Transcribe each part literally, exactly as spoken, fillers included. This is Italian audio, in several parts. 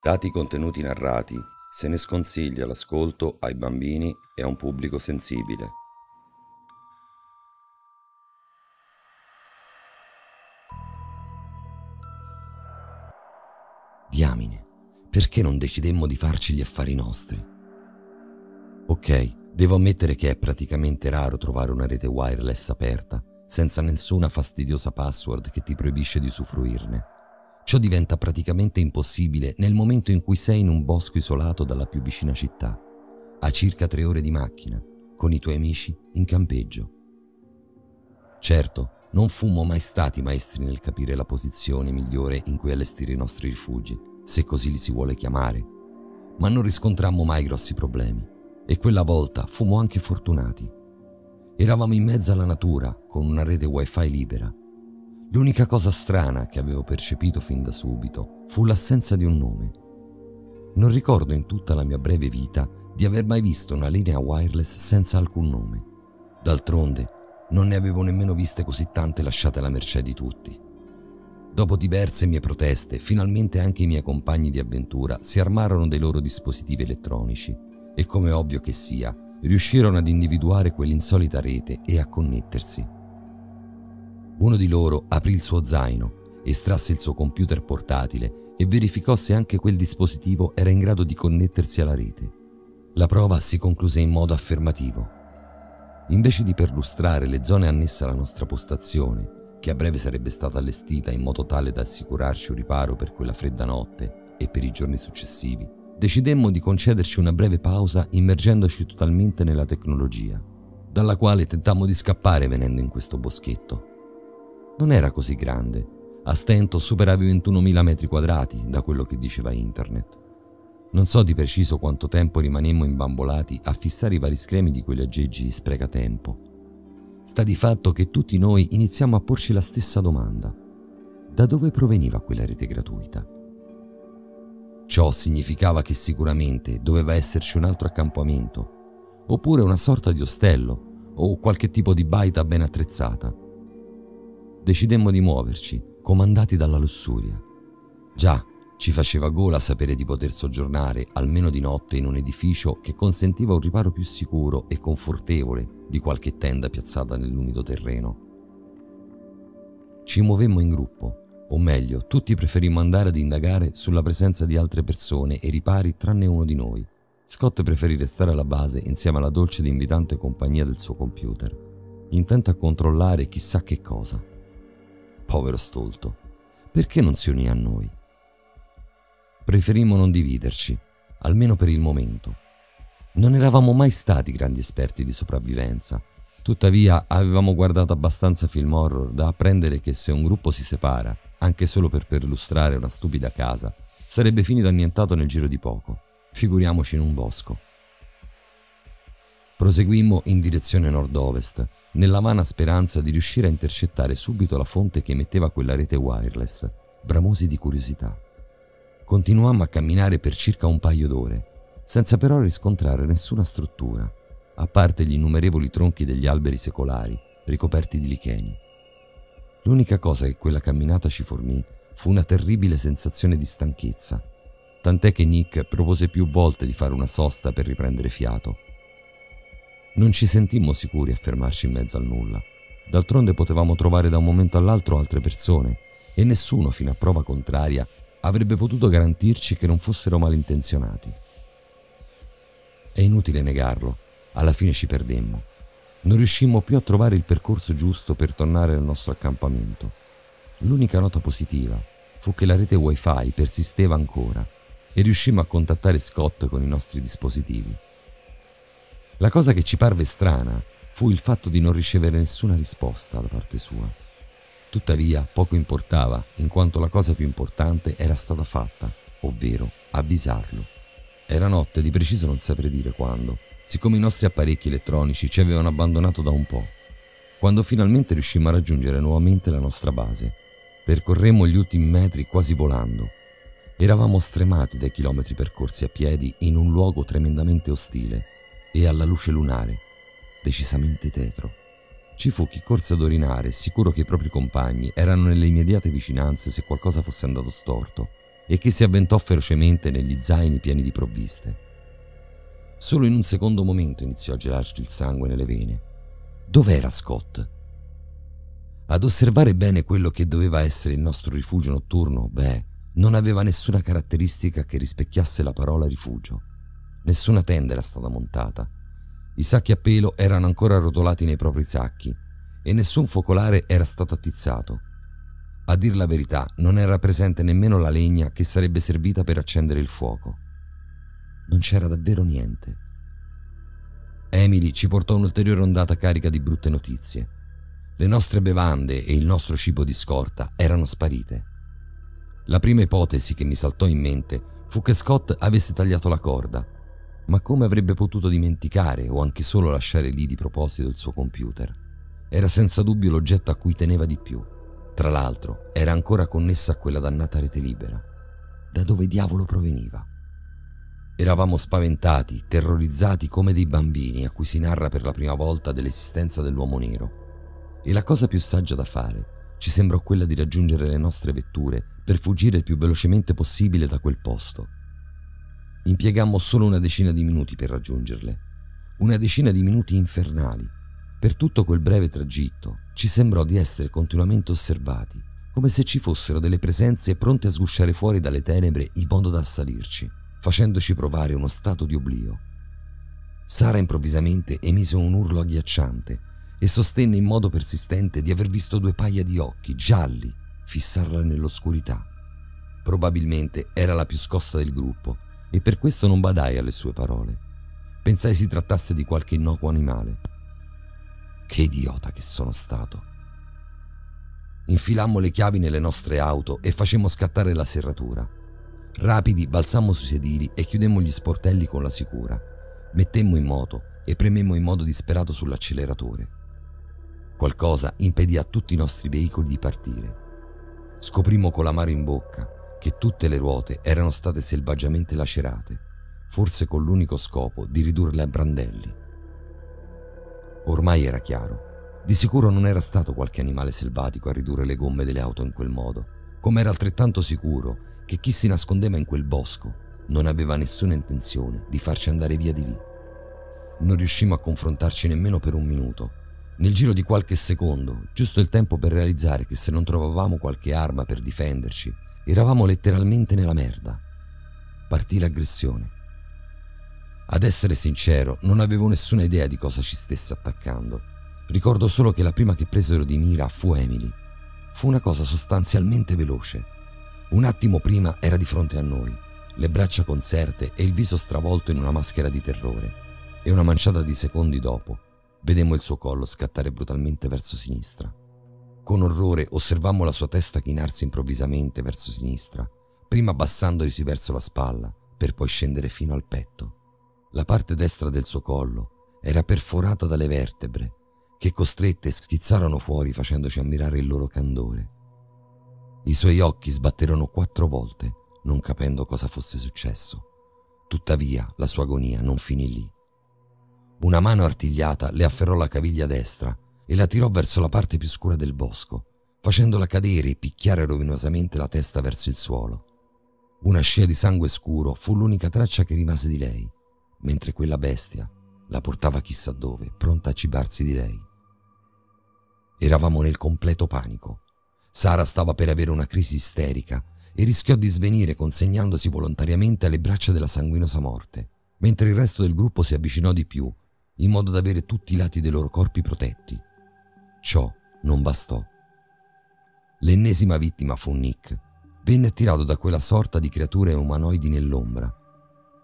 Dati i contenuti narrati, se ne sconsiglia l'ascolto ai bambini e a un pubblico sensibile. Diamine, perché non decidemmo di farci gli affari nostri? Ok, devo ammettere che è praticamente raro trovare una rete wireless aperta, senza nessuna fastidiosa password che ti proibisce di usufruirne. Ciò diventa praticamente impossibile nel momento in cui sei in un bosco isolato dalla più vicina città, a circa tre ore di macchina, con i tuoi amici in campeggio. Certo, non fummo mai stati maestri nel capire la posizione migliore in cui allestire i nostri rifugi, se così li si vuole chiamare, ma non riscontrammo mai grossi problemi, e quella volta fummo anche fortunati. Eravamo in mezzo alla natura, con una rete wifi libera. L'unica cosa strana che avevo percepito fin da subito fu l'assenza di un nome. Non ricordo in tutta la mia breve vita di aver mai visto una linea wireless senza alcun nome. D'altronde, non ne avevo nemmeno viste così tante lasciate alla mercé di tutti. Dopo diverse mie proteste, finalmente anche i miei compagni di avventura si armarono dei loro dispositivi elettronici e, come ovvio che sia, riuscirono ad individuare quell'insolita rete e a connettersi. Uno di loro aprì il suo zaino, estrasse il suo computer portatile e verificò se anche quel dispositivo era in grado di connettersi alla rete. La prova si concluse in modo affermativo. Invece di perlustrare le zone annesse alla nostra postazione, che a breve sarebbe stata allestita in modo tale da assicurarci un riparo per quella fredda notte e per i giorni successivi, decidemmo di concederci una breve pausa immergendoci totalmente nella tecnologia, dalla quale tentammo di scappare venendo in questo boschetto. Non era così grande, a stento superava i ventunomila metri quadrati da quello che diceva internet. Non so di preciso quanto tempo rimanemmo imbambolati a fissare i vari schemi di quegli aggeggi sprecatempo. Sta di fatto che tutti noi iniziamo a porci la stessa domanda: da dove proveniva quella rete gratuita? Ciò significava che sicuramente doveva esserci un altro accampamento, oppure una sorta di ostello o qualche tipo di baita ben attrezzata. Decidemmo di muoverci, comandati dalla lussuria. Già, ci faceva gola sapere di poter soggiornare, almeno di notte, in un edificio che consentiva un riparo più sicuro e confortevole di qualche tenda piazzata nell'umido terreno. Ci muovemmo in gruppo, o meglio, tutti preferimmo andare ad indagare sulla presenza di altre persone e ripari tranne uno di noi. Scott preferì restare alla base insieme alla dolce ed invitante compagnia del suo computer, intento a controllare chissà che cosa. Povero stolto, perché non si unì a noi? Preferimmo non dividerci, almeno per il momento. Non eravamo mai stati grandi esperti di sopravvivenza, tuttavia avevamo guardato abbastanza film horror da apprendere che se un gruppo si separa, anche solo per perlustrare una stupida casa, sarebbe finito annientato nel giro di poco, figuriamoci in un bosco. Proseguimmo in direzione nord-ovest, nella vana speranza di riuscire a intercettare subito la fonte che emetteva quella rete wireless, bramosi di curiosità. Continuammo a camminare per circa un paio d'ore, senza però riscontrare nessuna struttura, a parte gli innumerevoli tronchi degli alberi secolari, ricoperti di licheni. L'unica cosa che quella camminata ci fornì fu una terribile sensazione di stanchezza, tant'è che Nick propose più volte di fare una sosta per riprendere fiato. Non ci sentimmo sicuri a fermarci in mezzo al nulla, d'altronde potevamo trovare da un momento all'altro altre persone e nessuno, fino a prova contraria, avrebbe potuto garantirci che non fossero malintenzionati. È inutile negarlo, alla fine ci perdemmo. Non riuscimmo più a trovare il percorso giusto per tornare al nostro accampamento. L'unica nota positiva fu che la rete wifi persisteva ancora e riuscimmo a contattare Scott con i nostri dispositivi. La cosa che ci parve strana fu il fatto di non ricevere nessuna risposta da parte sua. Tuttavia, poco importava, in quanto la cosa più importante era stata fatta, ovvero avvisarlo. Era notte, di preciso non saprei dire quando, siccome i nostri apparecchi elettronici ci avevano abbandonato da un po', quando finalmente riuscimmo a raggiungere nuovamente la nostra base. Percorremmo gli ultimi metri quasi volando. Eravamo stremati dai chilometri percorsi a piedi in un luogo tremendamente ostile e alla luce lunare, decisamente tetro. Ci fu chi corse ad orinare, sicuro che i propri compagni erano nelle immediate vicinanze se qualcosa fosse andato storto, e che si avventò ferocemente negli zaini pieni di provviste. Solo in un secondo momento iniziò a gelarci il sangue nelle vene. Dov'era Scott? Ad osservare bene quello che doveva essere il nostro rifugio notturno, beh, non aveva nessuna caratteristica che rispecchiasse la parola rifugio. Nessuna tenda era stata montata. I sacchi a pelo erano ancora rotolati nei propri sacchi e nessun focolare era stato attizzato. A dir la verità, non era presente nemmeno la legna che sarebbe servita per accendere il fuoco. Non c'era davvero niente. Emily ci portò un'ulteriore ondata carica di brutte notizie. Le nostre bevande e il nostro cibo di scorta erano sparite. La prima ipotesi che mi saltò in mente fu che Scott avesse tagliato la corda, ma come avrebbe potuto dimenticare o anche solo lasciare lì di proposito il suo computer? Era senza dubbio l'oggetto a cui teneva di più. Tra l'altro, era ancora connessa a quella dannata rete libera. Da dove diavolo proveniva? Eravamo spaventati, terrorizzati come dei bambini a cui si narra per la prima volta dell'esistenza dell'uomo nero. E la cosa più saggia da fare ci sembrò quella di raggiungere le nostre vetture per fuggire il più velocemente possibile da quel posto. Impiegammo solo una decina di minuti per raggiungerle, una decina di minuti infernali. Per tutto quel breve tragitto ci sembrò di essere continuamente osservati, come se ci fossero delle presenze pronte a sgusciare fuori dalle tenebre in modo da assalirci, facendoci provare uno stato di oblio. Sara improvvisamente emise un urlo agghiacciante e sostenne in modo persistente di aver visto due paia di occhi gialli fissarla nell'oscurità. Probabilmente era la più scossa del gruppo e per questo non badai alle sue parole. Pensai si trattasse di qualche innocuo animale. Che idiota che sono stato. Infilammo le chiavi nelle nostre auto e facemmo scattare la serratura. Rapidi balzammo sui sedili e chiudemmo gli sportelli con la sicura. Mettemmo in moto e prememmo in modo disperato sull'acceleratore. Qualcosa impedì a tutti i nostri veicoli di partire. Scoprimmo con l'amaro in bocca che tutte le ruote erano state selvaggiamente lacerate, forse con l'unico scopo di ridurle a brandelli. Ormai era chiaro. Di sicuro non era stato qualche animale selvatico a ridurre le gomme delle auto in quel modo, come era altrettanto sicuro che chi si nascondeva in quel bosco non aveva nessuna intenzione di farci andare via di lì. Non riuscimmo a confrontarci nemmeno per un minuto. Nel giro di qualche secondo, giusto il tempo per realizzare che se non trovavamo qualche arma per difenderci, eravamo letteralmente nella merda. Partì l'aggressione. Ad essere sincero, non avevo nessuna idea di cosa ci stesse attaccando. Ricordo solo che la prima che presero di mira fu Emily. Fu una cosa sostanzialmente veloce. Un attimo prima era di fronte a noi, le braccia conserte e il viso stravolto in una maschera di terrore, e una manciata di secondi dopo vedemmo il suo collo scattare brutalmente verso sinistra. Con orrore osservammo la sua testa chinarsi improvvisamente verso sinistra, prima abbassandosi verso la spalla, per poi scendere fino al petto. La parte destra del suo collo era perforata dalle vertebre, che costrette schizzarono fuori facendoci ammirare il loro candore. I suoi occhi sbatterono quattro volte, non capendo cosa fosse successo. Tuttavia, la sua agonia non finì lì. Una mano artigliata le afferrò la caviglia destra e la tirò verso la parte più scura del bosco, facendola cadere e picchiare rovinosamente la testa verso il suolo. Una scia di sangue scuro fu l'unica traccia che rimase di lei, mentre quella bestia la portava chissà dove, pronta a cibarsi di lei. Eravamo nel completo panico. Sara stava per avere una crisi isterica e rischiò di svenire consegnandosi volontariamente alle braccia della sanguinosa morte, mentre il resto del gruppo si avvicinò di più, in modo da avere tutti i lati dei loro corpi protetti. Ciò non bastò. L'ennesima vittima fu Nick. Venne attirato da quella sorta di creature umanoidi nell'ombra.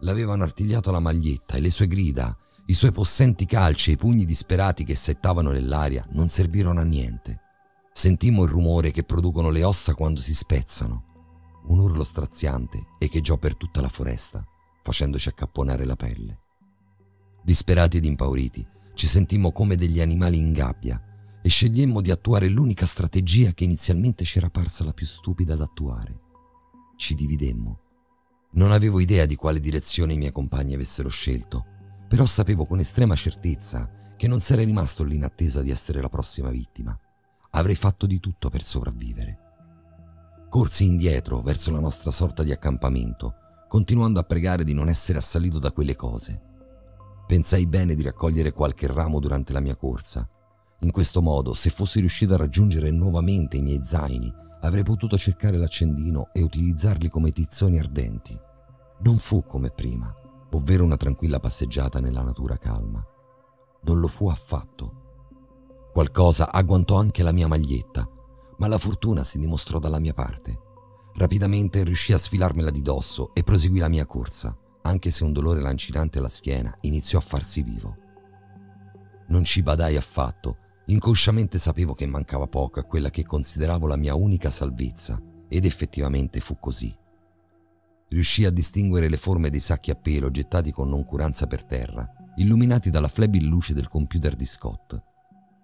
L'avevano artigliato la maglietta e le sue grida, i suoi possenti calci e i pugni disperati che settavano nell'aria non servirono a niente. Sentimmo il rumore che producono le ossa quando si spezzano, un urlo straziante echeggiò per tutta la foresta, facendoci accapponare la pelle. Disperati ed impauriti, ci sentimmo come degli animali in gabbia e scegliemmo di attuare l'unica strategia che inizialmente ci era parsa la più stupida da attuare. Ci dividemmo. Non avevo idea di quale direzione i miei compagni avessero scelto, però sapevo con estrema certezza che non sarei rimasto lì in attesa di essere la prossima vittima. Avrei fatto di tutto per sopravvivere. Corsi indietro verso la nostra sorta di accampamento, continuando a pregare di non essere assalito da quelle cose. Pensai bene di raccogliere qualche ramo durante la mia corsa. In questo modo, se fossi riuscito a raggiungere nuovamente i miei zaini, avrei potuto cercare l'accendino e utilizzarli come tizzoni ardenti. Non fu come prima, ovvero una tranquilla passeggiata nella natura calma. Non lo fu affatto. Qualcosa agguantò anche la mia maglietta, ma la fortuna si dimostrò dalla mia parte. Rapidamente riuscii a sfilarmela di dosso e proseguì la mia corsa, anche se un dolore lancinante alla schiena iniziò a farsi vivo. Non ci badai affatto. Inconsciamente sapevo che mancava poco a quella che consideravo la mia unica salvezza, ed effettivamente fu così. Riuscii a distinguere le forme dei sacchi a pelo gettati con noncuranza per terra, illuminati dalla flebile luce del computer di Scott.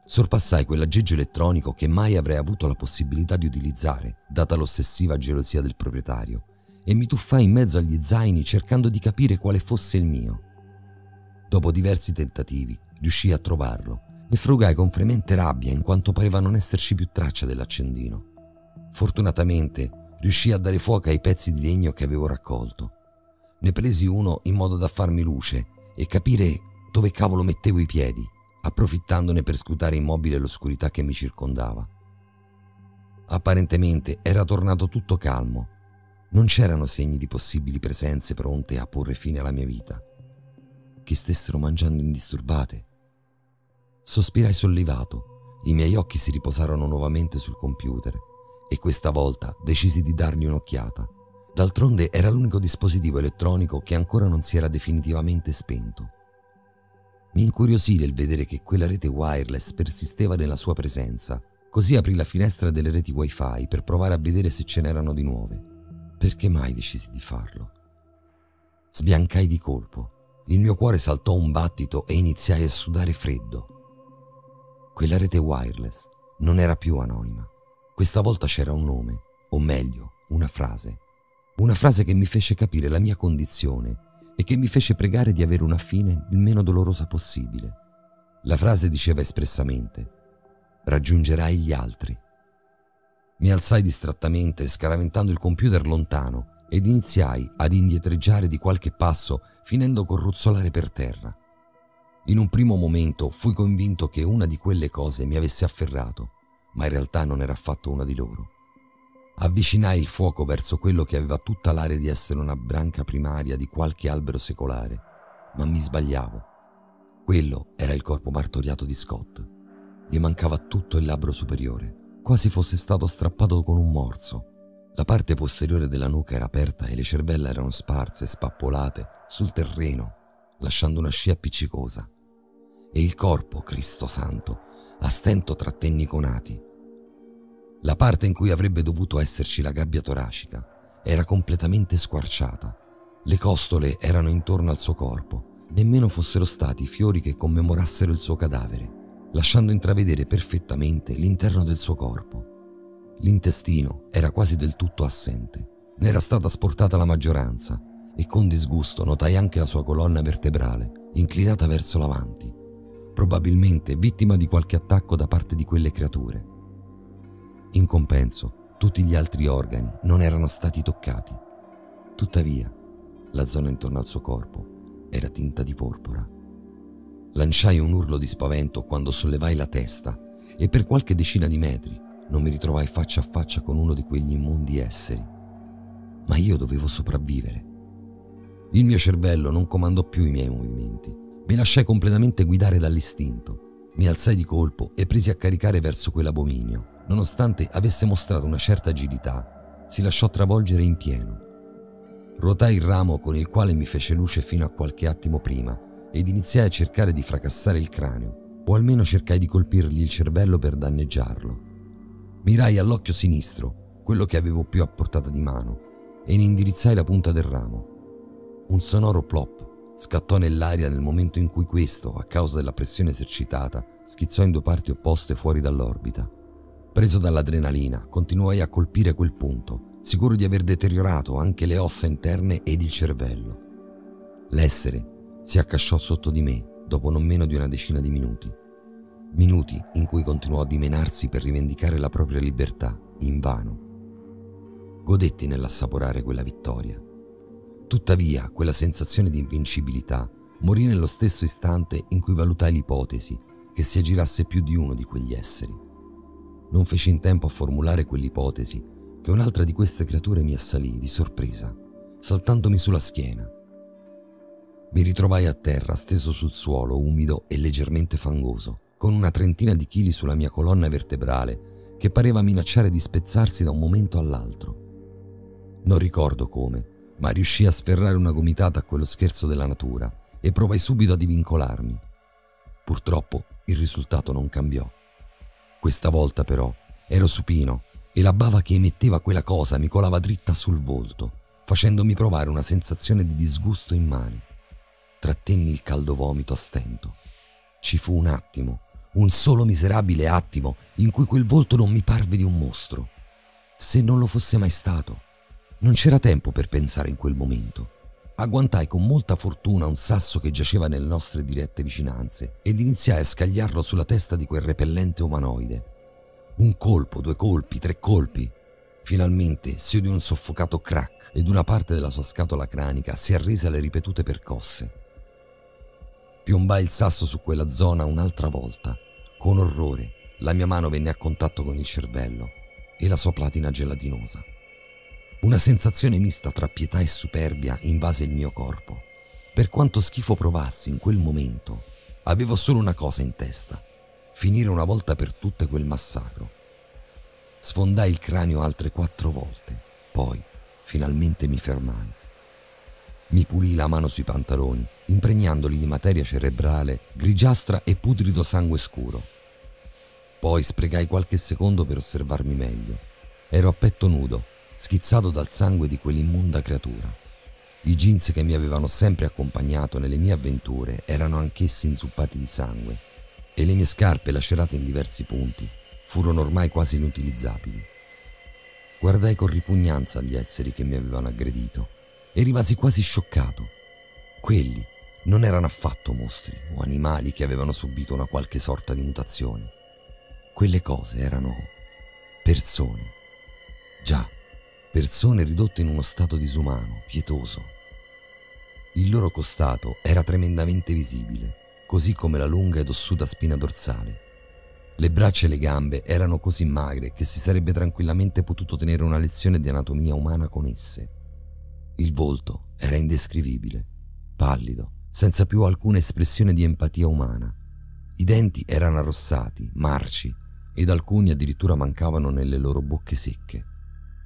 Sorpassai quell'aggeggio elettronico che mai avrei avuto la possibilità di utilizzare, data l'ossessiva gelosia del proprietario, e mi tuffai in mezzo agli zaini cercando di capire quale fosse il mio. Dopo diversi tentativi, riuscii a trovarlo, e frugai con fremente rabbia in quanto pareva non esserci più traccia dell'accendino. Fortunatamente riuscii a dare fuoco ai pezzi di legno che avevo raccolto. Ne presi uno in modo da farmi luce e capire dove cavolo mettevo i piedi, approfittandone per scrutare immobile l'oscurità che mi circondava. Apparentemente era tornato tutto calmo. Non c'erano segni di possibili presenze pronte a porre fine alla mia vita, che stessero mangiando indisturbate. Sospirai sollevato, i miei occhi si riposarono nuovamente sul computer e questa volta decisi di dargli un'occhiata. D'altronde era l'unico dispositivo elettronico che ancora non si era definitivamente spento. Mi incuriosì nel vedere che quella rete wireless persisteva nella sua presenza, così aprì la finestra delle reti wifi per provare a vedere se ce n'erano di nuove. Perché mai decisi di farlo? Sbiancai di colpo, il mio cuore saltò un battito e iniziai a sudare freddo. Quella rete wireless non era più anonima. Questa volta c'era un nome, o meglio, una frase. Una frase che mi fece capire la mia condizione e che mi fece pregare di avere una fine il meno dolorosa possibile. La frase diceva espressamente: raggiungerai gli altri. Mi alzai distrattamente, scaraventando il computer lontano, ed iniziai ad indietreggiare di qualche passo, finendo col ruzzolare per terra. In un primo momento fui convinto che una di quelle cose mi avesse afferrato, ma in realtà non era affatto una di loro. Avvicinai il fuoco verso quello che aveva tutta l'aria di essere una branca primaria di qualche albero secolare, ma mi sbagliavo. Quello era il corpo martoriato di Scott. Gli mancava tutto il labbro superiore, quasi fosse stato strappato con un morso. La parte posteriore della nuca era aperta e le cervella erano sparse, spappolate, sul terreno, lasciando una scia appiccicosa. E il corpo, Cristo santo, a stento trattenni i conati. La parte in cui avrebbe dovuto esserci la gabbia toracica era completamente squarciata. Le costole erano intorno al suo corpo, nemmeno fossero stati fiori che commemorassero il suo cadavere, lasciando intravedere perfettamente l'interno del suo corpo. L'intestino era quasi del tutto assente, ne era stata asportata la maggioranza, e con disgusto notai anche la sua colonna vertebrale, inclinata verso l'avanti, probabilmente vittima di qualche attacco da parte di quelle creature. In compenso, tutti gli altri organi non erano stati toccati. Tuttavia, la zona intorno al suo corpo era tinta di porpora. Lanciai un urlo di spavento quando sollevai la testa e per qualche decina di metri non mi ritrovai faccia a faccia con uno di quegli immondi esseri. Ma io dovevo sopravvivere. Il mio cervello non comandò più i miei movimenti, mi lasciai completamente guidare dall'istinto, mi alzai di colpo e presi a caricare verso quell'abominio. Nonostante avesse mostrato una certa agilità, si lasciò travolgere in pieno. Rotai il ramo con il quale mi fece luce fino a qualche attimo prima ed iniziai a cercare di fracassare il cranio, o almeno cercai di colpirgli il cervello per danneggiarlo. Mirai all'occhio sinistro, quello che avevo più a portata di mano, e ne indirizzai la punta del ramo. Un sonoro plop scattò nell'aria nel momento in cui questo, a causa della pressione esercitata, schizzò in due parti opposte fuori dall'orbita. Preso dall'adrenalina, continuai a colpire quel punto, sicuro di aver deteriorato anche le ossa interne ed il cervello. L'essere si accasciò sotto di me dopo non meno di una decina di minuti, minuti in cui continuò a dimenarsi per rivendicare la propria libertà, invano. Godetti nell'assaporare quella vittoria. Tuttavia, quella sensazione di invincibilità morì nello stesso istante in cui valutai l'ipotesi che si aggirasse più di uno di quegli esseri. Non feci in tempo a formulare quell'ipotesi che un'altra di queste creature mi assalì di sorpresa, saltandomi sulla schiena. Mi ritrovai a terra, steso sul suolo, umido e leggermente fangoso, con una trentina di chili sulla mia colonna vertebrale che pareva minacciare di spezzarsi da un momento all'altro. Non ricordo come, ma riuscii a sferrare una gomitata a quello scherzo della natura e provai subito a divincolarmi. Purtroppo il risultato non cambiò. Questa volta però ero supino e la bava che emetteva quella cosa mi colava dritta sul volto, facendomi provare una sensazione di disgusto immane. Trattenni il caldo vomito a stento. Ci fu un attimo, un solo miserabile attimo, in cui quel volto non mi parve di un mostro. Se non lo fosse mai stato, non c'era tempo per pensare in quel momento. Agguantai con molta fortuna un sasso che giaceva nelle nostre dirette vicinanze ed iniziai a scagliarlo sulla testa di quel repellente umanoide. Un colpo, due colpi, tre colpi. Finalmente si udì un soffocato crack ed una parte della sua scatola cranica si arrese alle ripetute percosse. Piombai il sasso su quella zona un'altra volta. Con orrore la mia mano venne a contatto con il cervello e la sua platina gelatinosa. Una sensazione mista tra pietà e superbia invase il mio corpo. Per quanto schifo provassi in quel momento, avevo solo una cosa in testa: finire una volta per tutte quel massacro. Sfondai il cranio altre quattro volte, poi finalmente mi fermai. Mi pulii la mano sui pantaloni, impregnandoli di materia cerebrale grigiastra e putrido sangue scuro. Poi sprecai qualche secondo per osservarmi meglio. Ero a petto nudo, schizzato dal sangue di quell'immonda creatura. I jeans che mi avevano sempre accompagnato nelle mie avventure erano anch'essi inzuppati di sangue, e le mie scarpe, lacerate in diversi punti, furono ormai quasi inutilizzabili. Guardai con ripugnanza gli esseri che mi avevano aggredito e rimasi quasi scioccato. Quelli non erano affatto mostri o animali che avevano subito una qualche sorta di mutazione. Quelle cose erano persone. Già, persone ridotte in uno stato disumano, pietoso. Il loro costato era tremendamente visibile, così come la lunga ed ossuta spina dorsale. Le braccia e le gambe erano così magre che si sarebbe tranquillamente potuto tenere una lezione di anatomia umana con esse. Il volto era indescrivibile, pallido, senza più alcuna espressione di empatia umana. I denti erano arrossati, marci, ed alcuni addirittura mancavano nelle loro bocche secche.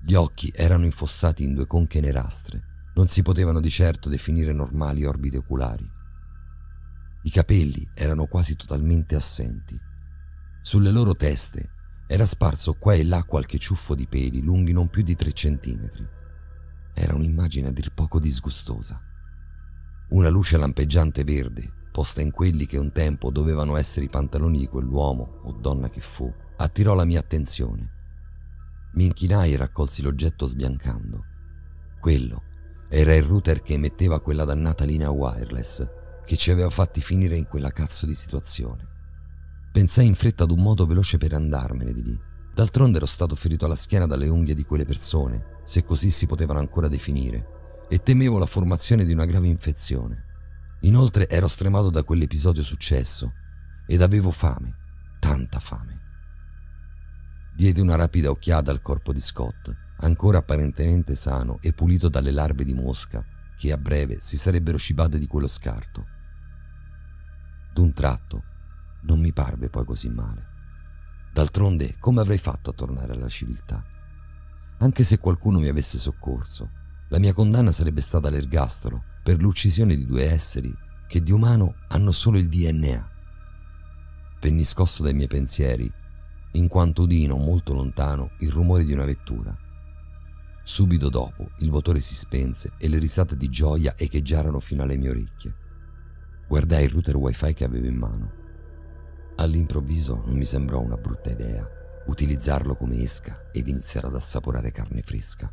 Gli occhi erano infossati in due conche nerastre, non si potevano di certo definire normali orbite oculari. I capelli erano quasi totalmente assenti. Sulle loro teste era sparso qua e là qualche ciuffo di peli lunghi non più di tre centimetri. Era un'immagine a dir poco disgustosa. Una luce lampeggiante verde, posta in quelli che un tempo dovevano essere i pantaloni di quell'uomo o donna che fu, attirò la mia attenzione. Mi inchinai e raccolsi l'oggetto sbiancando. Quello era il router che emetteva quella dannata linea wireless che ci aveva fatti finire in quella cazzo di situazione. Pensai in fretta ad un modo veloce per andarmene di lì. D'altronde ero stato ferito alla schiena dalle unghie di quelle persone, se così si potevano ancora definire, e temevo la formazione di una grave infezione. Inoltre ero stremato da quell'episodio successo ed avevo fame, tanta fame. Diedi una rapida occhiata al corpo di Scott, ancora apparentemente sano e pulito dalle larve di mosca che a breve si sarebbero cibate di quello scarto. D'un tratto non mi parve poi così male. D'altronde come avrei fatto a tornare alla civiltà? Anche se qualcuno mi avesse soccorso, la mia condanna sarebbe stata l'ergastolo per l'uccisione di due esseri che di umano hanno solo il D N A. Venni scosso dai miei pensieri in quanto udii non molto lontano il rumore di una vettura. Subito dopo il motore si spense e le risate di gioia echeggiarono fino alle mie orecchie. Guardai il router wifi che avevo in mano. All'improvviso non mi sembrò una brutta idea utilizzarlo come esca ed iniziare ad assaporare carne fresca.